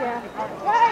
Yeah.